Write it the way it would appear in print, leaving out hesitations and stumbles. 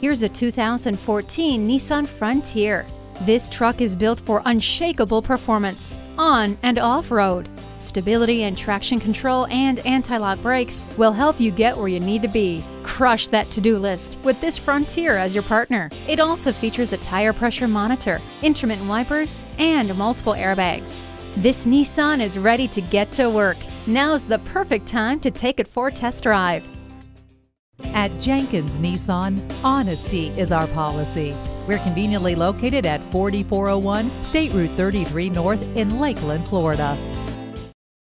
Here's a 2014 Nissan Frontier. This truck is built for unshakable performance, on and off-road. Stability and traction control and anti-lock brakes will help you get where you need to be. Crush that to-do list with this Frontier as your partner. It also features a tire pressure monitor, intermittent wipers, and multiple airbags. This Nissan is ready to get to work. Now's the perfect time to take it for a test drive. At Jenkins Nissan, honesty is our policy. We're conveniently located at 4401 State Route 33 North in Lakeland, Florida.